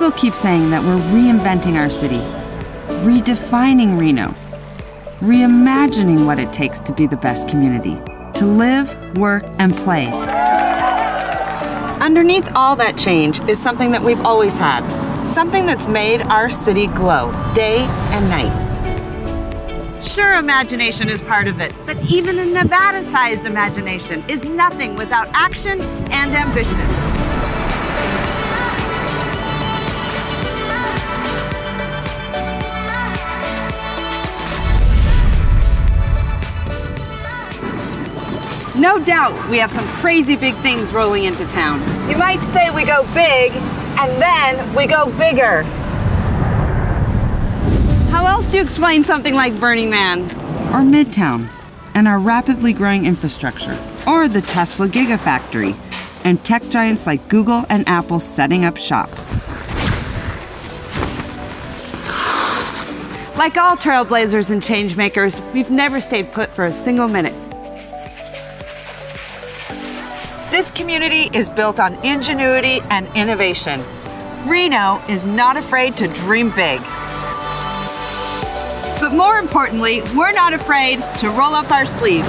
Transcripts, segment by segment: People keep saying that we're reinventing our city, redefining Reno, reimagining what it takes to be the best community, to live, work, and play. Underneath all that change is something that we've always had, something that's made our city glow day and night. Sure, imagination is part of it, but even a Nevada-sized imagination is nothing without action and ambition. No doubt we have some crazy big things rolling into town. You might say we go big, and then we go bigger. How else do you explain something like Burning Man? Or Midtown, and our rapidly growing infrastructure. Or the Tesla Gigafactory, and tech giants like Google and Apple setting up shop. Like all trailblazers and changemakers, we've never stayed put for a single minute. This community is built on ingenuity and innovation. Reno is not afraid to dream big. But more importantly, we're not afraid to roll up our sleeves.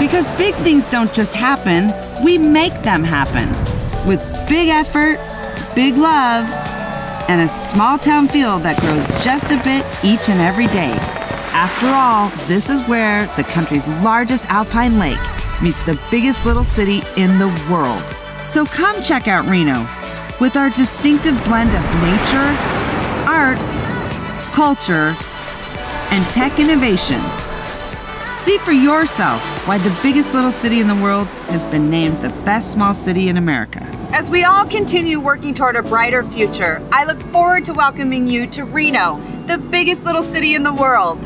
Because big things don't just happen, we make them happen. With big effort, big love, and a small town feel that grows just a bit each and every day. After all, this is where the country's largest alpine lake meets the biggest little city in the world. So come check out Reno with our distinctive blend of nature, arts, culture, and tech innovation. See for yourself why the biggest little city in the world has been named the best small city in America. As we all continue working toward a brighter future, I look forward to welcoming you to Reno, the biggest little city in the world.